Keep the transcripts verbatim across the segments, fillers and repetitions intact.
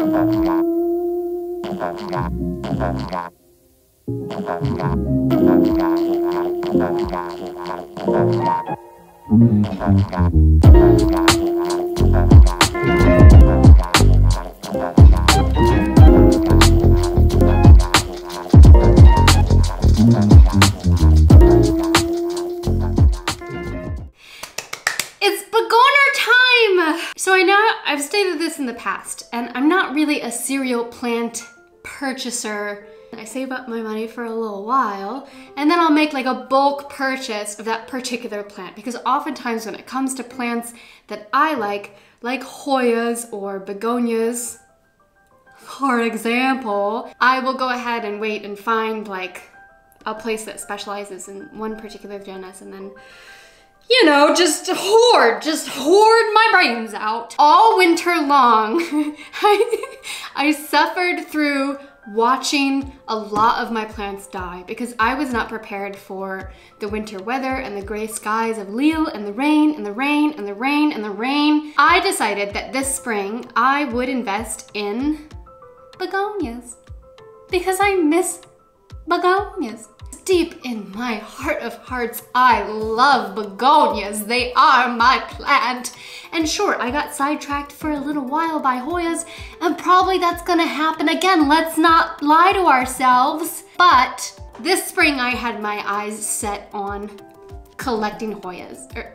So I know I've stated this in the past, and I'm not really a cereal plant purchaser. I save up my money for a little while, and then I'll make like a bulk purchase of that particular plant, because oftentimes when it comes to plants that I like, like Hoyas or begonias, for example, I will go ahead and wait and find like a place that specializes in one particular genus, and then you know, just hoard, just hoard my brains out. All winter long, I, I suffered through watching a lot of my plants die because I was not prepared for the winter weather and the gray skies of Lille and the rain and the rain and the rain and the rain. I decided that this spring I would invest in begonias because I miss begonias. Deep in my heart of hearts, I love begonias. They are my plant. And sure, I got sidetracked for a little while by Hoyas, and probably that's gonna happen again. Let's not lie to ourselves. But this spring, I had my eyes set on collecting Hoyas. Er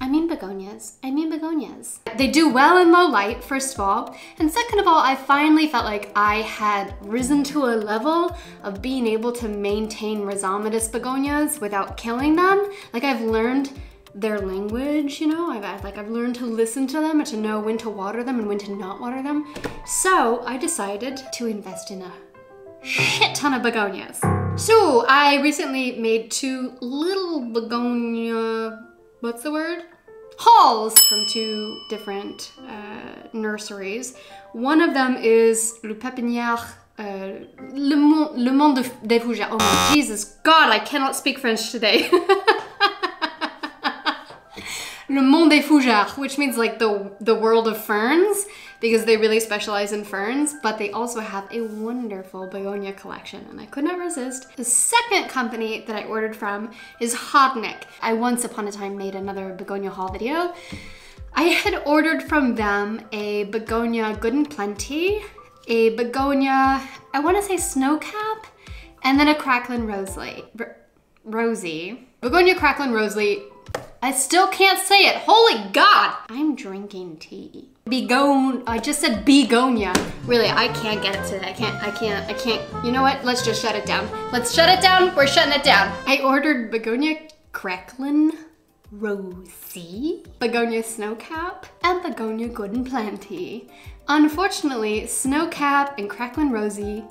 I mean begonias, I mean begonias. They do well in low light, first of all, and second of all, I finally felt like I had risen to a level of being able to maintain rhizomatous begonias without killing them. Like I've learned their language, you know, I've, like I've learned to listen to them and to know when to water them and when to not water them. So I decided to invest in a shit ton of begonias. So I recently made two little begonia, what's the word? Hauls from two different uh, nurseries. One of them is Le Pépinière, uh, Le, Mon Le Monde des Fougères. Oh my Jesus God, I cannot speak French today. Le Monde des Fougères, which means like the, the world of ferns, because they really specialize in ferns, but they also have a wonderful begonia collection, and I could not resist. The second company that I ordered from is Hodnik. I once upon a time made another begonia haul video. I had ordered from them a begonia good and plenty, a begonia, I wanna say snowcap, and then a cracklin' Rosie. Rosie. Begonia cracklin' Rosie. I still can't say it, holy God! I'm drinking tea. Begon, I just said begonia. Really, I can't get it today. I can't, I can't, I can't. You know what? Let's just shut it down. Let's shut it down. We're shutting it down. I ordered Begonia Cracklin' Rosie, Begonia Snowcap, and Begonia Good and Plenty. Unfortunately, Snowcap and Cracklin' Rosie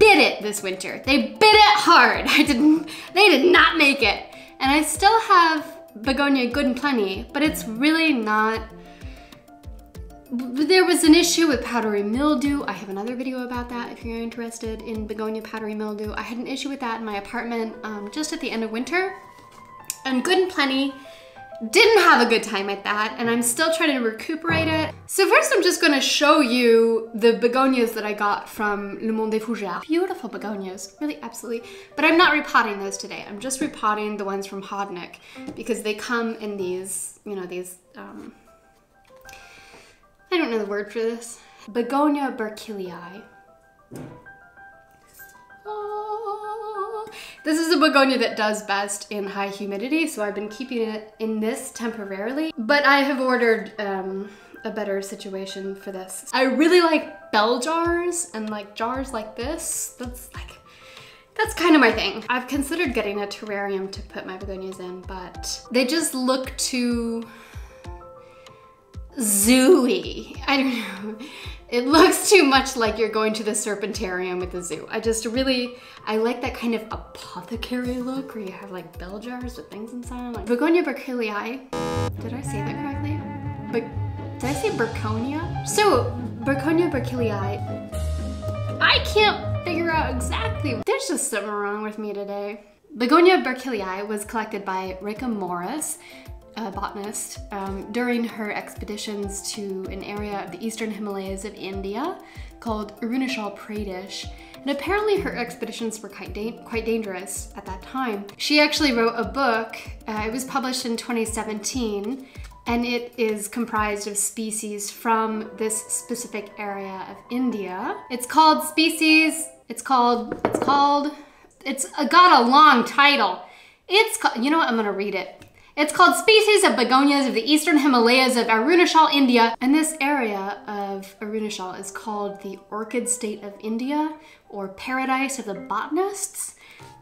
bit it this winter. They bit it hard. I didn't, they did not make it. And I still have Begonia Good and Plenty, but it's really not. There was an issue with powdery mildew. I have another video about that if you're interested in begonia powdery mildew. I had an issue with that in my apartment um, just at the end of winter, and Good and Plenty didn't have a good time at that, and I'm still trying to recuperate it. So first I'm just gonna show you the begonias that I got from Le Monde des Fougères. Beautiful begonias, really, absolutely. But I'm not repotting those today. I'm just repotting the ones from Hodnik because they come in these, you know, these, um, I don't know the word for this. Begonia berkeleyi. This is a begonia that does best in high humidity, so I've been keeping it in this temporarily, but I have ordered um, a better situation for this. I really like bell jars and like jars like this. That's like, that's kind of my thing. I've considered getting a terrarium to put my begonias in, but they just look too zoo-y. I don't know. It looks too much like you're going to the serpentarium with the zoo. I just really, I like that kind of apothecary look where you have like bell jars with things inside. Like Begonia berkeleyi. Did I say that correctly? But did I say Bergonia? So Begonia berkeleyi. I can't figure out exactly. There's just something wrong with me today. Begonia berkeleyi was collected by Rick Amoroso. a botanist, um, during her expeditions to an area of the eastern Himalayas of India called Arunachal Pradesh. And apparently her expeditions were quite, da quite dangerous at that time. She actually wrote a book. Uh, it was published in twenty seventeen, and it is comprised of species from this specific area of India. It's called Species, it's called, it's called, it's got a long title. It's called, you know what, I'm gonna read it. It's called Species of Begonias of the Eastern Himalayas of Arunachal, India. And this area of Arunachal is called the Orchid State of India, or Paradise of the Botanists.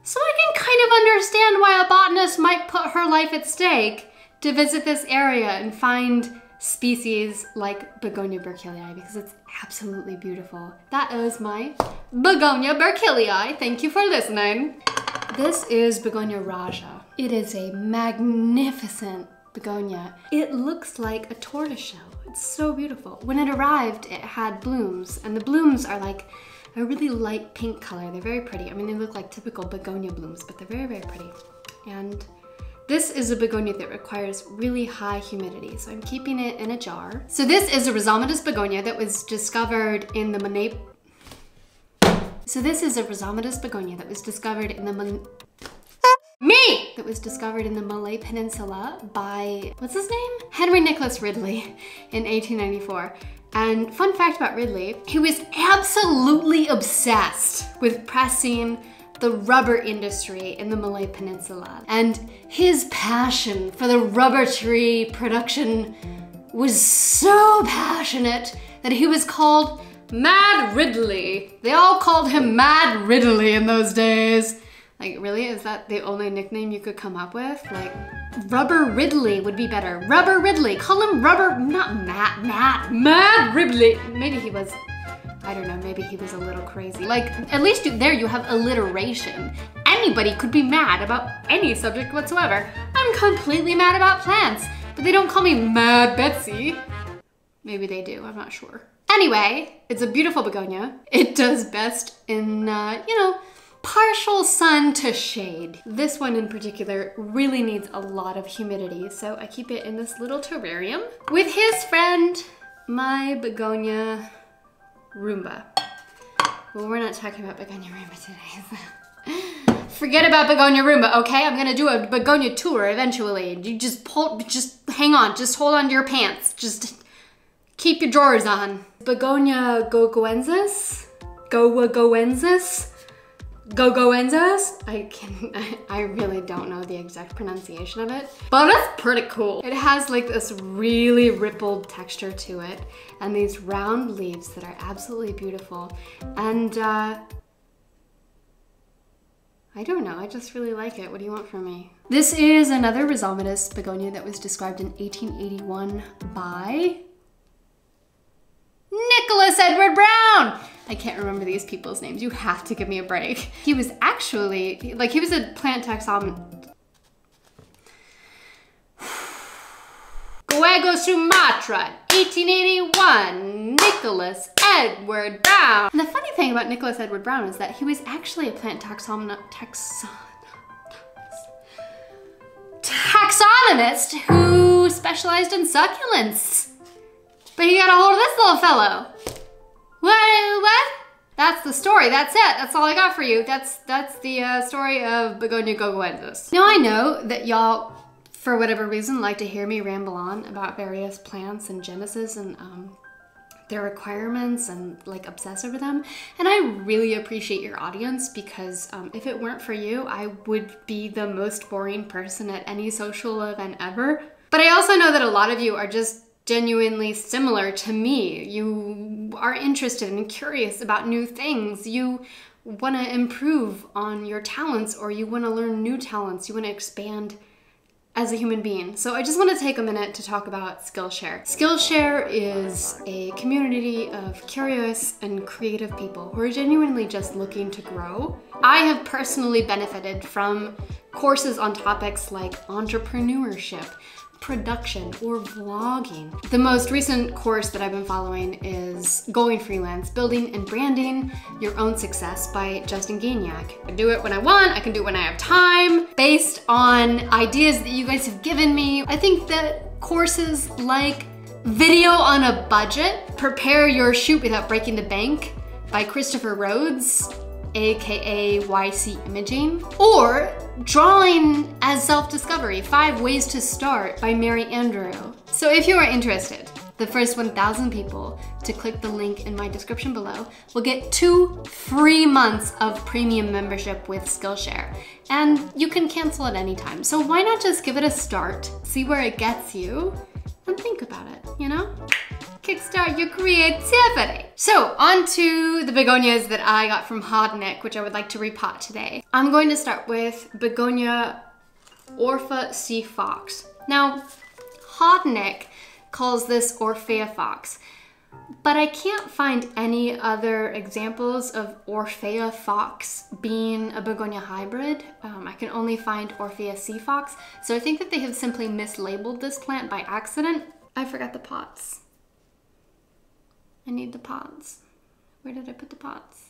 So I can kind of understand why a botanist might put her life at stake to visit this area and find species like Begonia berkeleyi, because it's absolutely beautiful. That is my Begonia berkeleyi. Thank you for listening. This is Begonia raja. It is a magnificent begonia. It looks like a tortoiseshell. It's so beautiful. When it arrived, it had blooms, and the blooms are like a really light pink color. They're very pretty. I mean, they look like typical begonia blooms, but they're very, very pretty. And this is a begonia that requires really high humidity, so I'm keeping it in a jar. So this is a rhizomatous begonia that was discovered in the Malay... So this is a rhizomatous begonia that was discovered in the Mal... Me! That was discovered in the Malay Peninsula by, what's his name? Henry Nicholas Ridley in eighteen ninety-four. And fun fact about Ridley, he was absolutely obsessed with pressing the rubber industry in the Malay Peninsula. And his passion for the rubber tree production was so passionate that he was called Mad Ridley. They all called him Mad Ridley in those days. Like, really? Is that the only nickname you could come up with? Like, Rubber Ridley would be better. Rubber Ridley, call him Rubber, not Matt, Matt, Mad Ridley. Maybe he was, I don't know, maybe he was a little crazy. Like, at least you, there you have alliteration. Anybody could be mad about any subject whatsoever. I'm completely mad about plants, but they don't call me Mad Betsy. Maybe they do, I'm not sure. Anyway, it's a beautiful begonia. It does best in, uh, you know, partial sun to shade. This one in particular really needs a lot of humidity, so I keep it in this little terrarium with his friend, my begonia Roomba. Well, we're not talking about Begonia Roomba today, so forget about Begonia Roomba, okay? I'm gonna do a begonia tour eventually. You just pull, just hang on, just hold on to your pants. Just keep your drawers on. Begonia goegoensis, goegoensis, goegoensis. I can, I, I really don't know the exact pronunciation of it, but it's pretty cool. It has like this really rippled texture to it, and these round leaves that are absolutely beautiful. And uh, I don't know, I just really like it. What do you want from me? This is another rhizomatous begonia that was described in eighteen eighty-one by Nicholas Edward Brown. I can't remember these people's names. You have to give me a break. He was actually, like, he was a plant taxonomist. Goego, Sumatra, eighteen eighty-one, Nicholas Edward Brown. And the funny thing about Nicholas Edward Brown is that he was actually a plant taxonomist, taxon taxonomist who specialized in succulents. But he got a hold of this little fellow. What, what? That's the story, that's it. That's all I got for you. That's that's the uh, story of Begonia goegoensis. Now I know that y'all, for whatever reason, like to hear me ramble on about various plants and genesis and um, their requirements and like obsess over them. And I really appreciate your audience, because um, if it weren't for you, I would be the most boring person at any social event ever. But I also know that a lot of you are just genuinely similar to me. You are interested and curious about new things. You want to improve on your talents, or you want to learn new talents. You want to expand as a human being. So I just want to take a minute to talk about Skillshare. Skillshare is a community of curious and creative people who are genuinely just looking to grow. I have personally benefited from courses on topics like entrepreneurship, production or vlogging. The most recent course that I've been following is Going Freelance, Building and Branding Your Own Success by Justin Gignac. I do it when I want, I can do it when I have time, based on ideas that you guys have given me. I think that courses like Video on a Budget, Prepare Your Shoot Without Breaking the Bank by Christopher Rhodes, aka Y C Imaging, or Drawing as Self-Discovery, Five Ways to Start by Mary Andrew. So if you are interested, the first one thousand people to click the link in my description below will get two free months of premium membership with Skillshare. And you can cancel at any time. So why not just give it a start, see where it gets you, and think about it, you know? Kickstart your creativity. So on to the begonias that I got from Hodnik, which I would like to repot today. I'm going to start with Begonia Orphea Sea Fox. Now, Hodnik calls this Orphea Fox, but I can't find any other examples of Orphea Fox being a begonia hybrid. Um, I can only find Orphea Sea Fox. So I think that they have simply mislabeled this plant by accident. I forgot the pots. I need the pots. Where did I put the pots?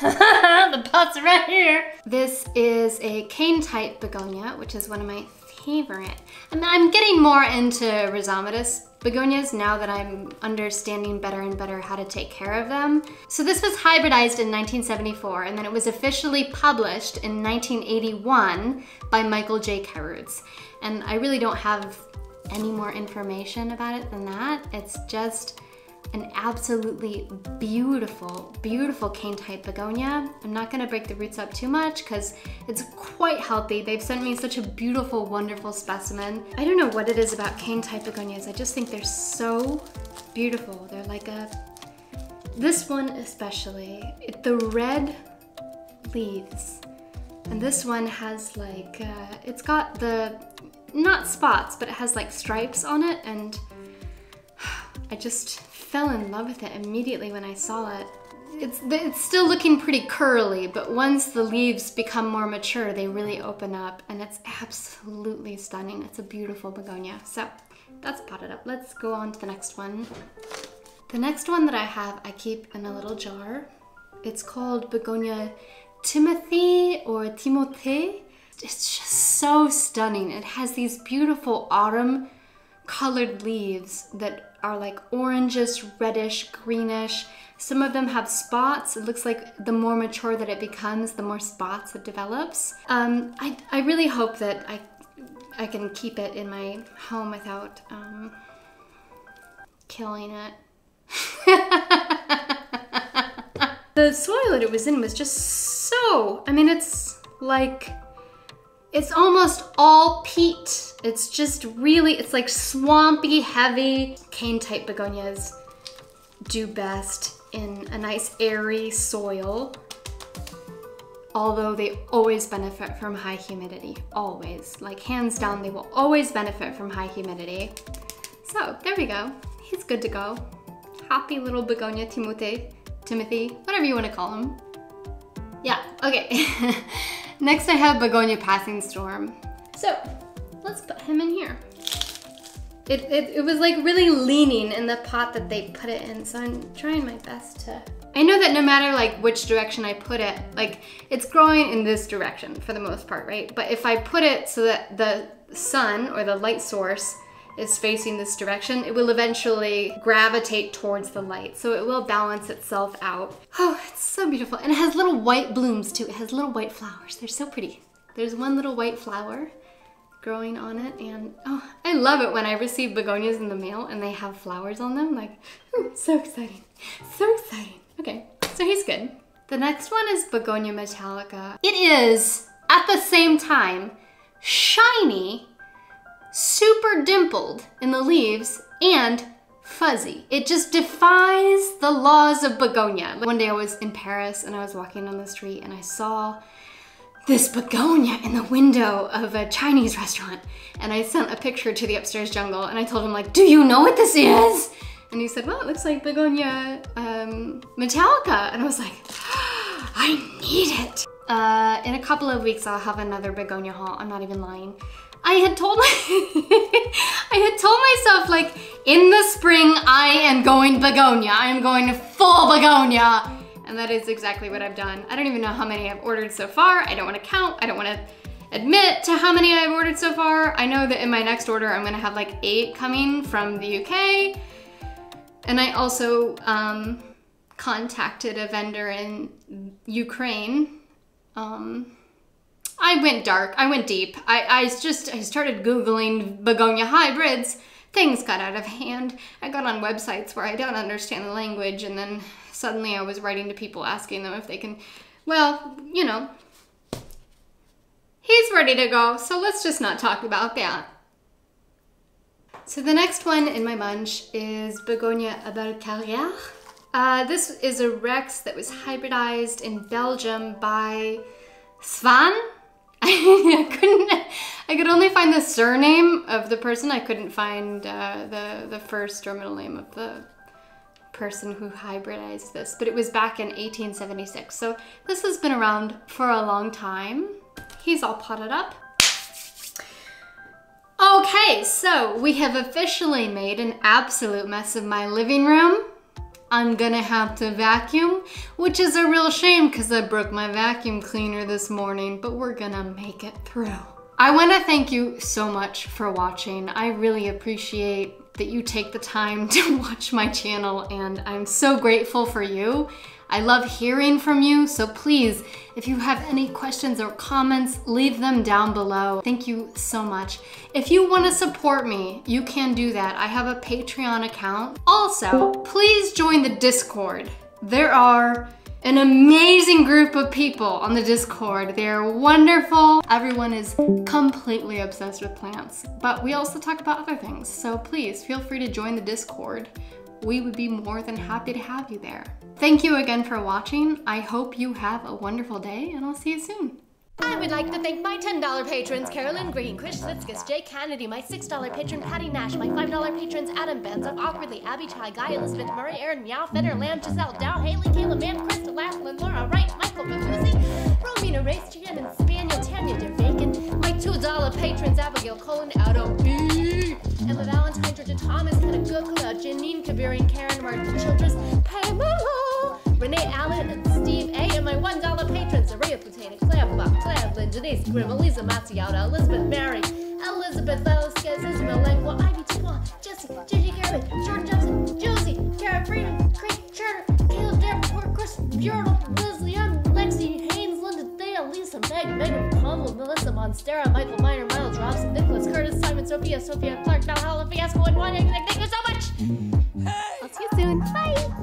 The pots are right here. This is a cane type begonia, which is one of my favorite. And I'm getting more into rhizomatous begonias now that I'm understanding better and better how to take care of them. So this was hybridized in nineteen seventy-four, and then it was officially published in nineteen eighty-one by Michael J. Kerrutz. And I really don't have any more information about it than that. It's just an absolutely beautiful, beautiful cane type begonia. I'm not gonna break the roots up too much because it's quite healthy. They've sent me such a beautiful, wonderful specimen. I don't know what it is about cane type begonias. I just think they're so beautiful. They're like a, this one especially, it, the red leaves. And this one has like, uh, it's got the, not spots, but it has like stripes on it, and I just, I fell in love with it immediately when I saw it. It's, it's still looking pretty curly, but once the leaves become more mature, they really open up, and it's absolutely stunning. It's a beautiful begonia. So that's potted up. Let's go on to the next one. The next one that I have, I keep in a little jar. It's called Begonia Timothy or Timothée. It's just so stunning. It has these beautiful autumn colored leaves that are like orangish, reddish, greenish. Some of them have spots. It looks like the more mature that it becomes, the more spots it develops. Um, I, I really hope that I, I can keep it in my home without um, killing it. The soil that it was in was just so, I mean, it's like, it's almost all peat. It's just really, it's like swampy, heavy. Cane type begonias do best in a nice airy soil, although they always benefit from high humidity, always. Like hands down, they will always benefit from high humidity. So there we go, he's good to go. Happy little Begonia Timothée, Timothy, whatever you wanna call him. Yeah, okay. Next, I have Begonia Passing Storm. So, let's put him in here. It, it, it was like really leaning in the pot that they put it in, so I'm trying my best to... I know that no matter like which direction I put it, like it's growing in this direction for the most part, right? But if I put it so that the sun or the light source is facing this direction, it will eventually gravitate towards the light. So it will balance itself out. Oh, it's so beautiful. And it has little white blooms too. It has little white flowers. They're so pretty. There's one little white flower growing on it, and oh, I love it when I receive begonias in the mail and they have flowers on them. Like, oh, so exciting, so exciting. Okay, so he's good. The next one is Begonia Metallica. It is, at the same time, shiny, super dimpled in the leaves, and fuzzy. It just defies the laws of begonia. One day I was in Paris and I was walking down the street and I saw this begonia in the window of a Chinese restaurant. And I sent a picture to the Upstairs Jungle and I told him like, do you know what this is? And he said, well, it looks like Begonia um, Metallica. And I was like, oh, I need it. Uh, in a couple of weeks, I'll have another begonia haul. I'm not even lying. I had told my I had told myself, like, in the spring I am going begonia. I am going full begonia. And that is exactly what I've done. I don't even know how many I've ordered so far. I don't want to count. I don't want to admit to how many I've ordered so far. I know that in my next order I'm gonna have like eight coming from the U K. And I also um, contacted a vendor in Ukraine. Um, I went dark, I went deep. I, I just I started Googling begonia hybrids. Things got out of hand. I got on websites where I don't understand the language, and then suddenly I was writing to people asking them if they can, well, you know, he's ready to go, so let's just not talk about that. So the next one in my bunch is Begonia Abel Carrière. Uh, this is a Rex that was hybridized in Belgium by Svan. I couldn't, I could only find the surname of the person. I couldn't find uh, the, the first or middle name of the person who hybridized this, but it was back in eighteen seventy-six. So this has been around for a long time. He's all potted up. Okay, so we have officially made an absolute mess of my living room. I'm gonna have to vacuum, which is a real shame because I broke my vacuum cleaner this morning, but we're gonna make it through. I wanna thank you so much for watching. I really appreciate that you take the time to watch my channel, and I'm so grateful for you. I love hearing from you, so please, if you have any questions or comments, leave them down below. Thank you so much. If you want to support me, you can do that. I have a Patreon account. Also, please join the Discord. There are an amazing group of people on the Discord. They're wonderful. Everyone is completely obsessed with plants, but we also talk about other things. So please feel free to join the Discord. We would be more than happy to have you there. Thank you again for watching. I hope you have a wonderful day, and I'll see you soon. I would like to thank my ten dollar patrons, Carolyn Green, Chris Slitskus, Jay Kennedy, my six dollar patron, Patty Nash, my five dollar patrons, Adam Benza, Awkwardly, Abby Chai, Guy Elizabeth, Murray, Aaron, Meow, Feder, Lamb, Giselle, Dow, Haley, Caleb, Man, Krista, Laslin, Laura, Wright, Michael, Lucy, Romina, Race, Shannon, Spaniel, Tanya, DeVacon, my two dollar patrons, Abigail, Colin, Adam, B, Emma Valentine, Georgia Thomas, Hannah Gokula, Janine, Kabirian, Karen, Martin Childress, Pamela, Renee Allen, and Steve A, and my one dollar patrons, Aria Putana, Claire, Bob, Claire, Lynn, Denise, Grimm, Elisa Matsuyada, Elizabeth Mary, Elizabeth Velasquez, Isabel Langua, Ivy Tuan, Jesse, Gigi Garrett, Jordan Johnson, Josie, Kara Freedom, Craig Turner, Caleb Davenport, Chris Bureau, Leslie, I'm Lexi, Haynes, Linda Thea, Lisa, Meg, Megan, Pommel, Melissa Monstera, Michael Miner, Miles Robson, Nicholas Curtis, Simon, Sophia, Sophia Clark, Valhalla, Fiasco, and Wanya. Thank you so much! Hey. I'll see you soon. Bye!